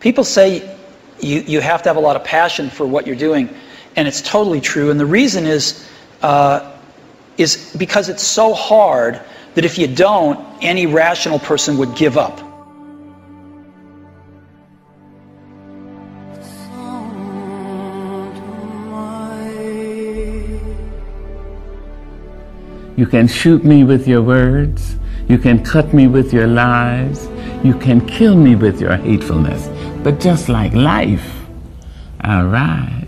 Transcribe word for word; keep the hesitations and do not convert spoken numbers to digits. People say you, you have to have a lot of passion for what you're doing, and it's totally true. And the reason is, uh, is because it's so hard that if you don't, any rational person would give up. You can shoot me with your words. You can cut me with your lies. You can kill me with your hatefulness. But just like life, I'll rise.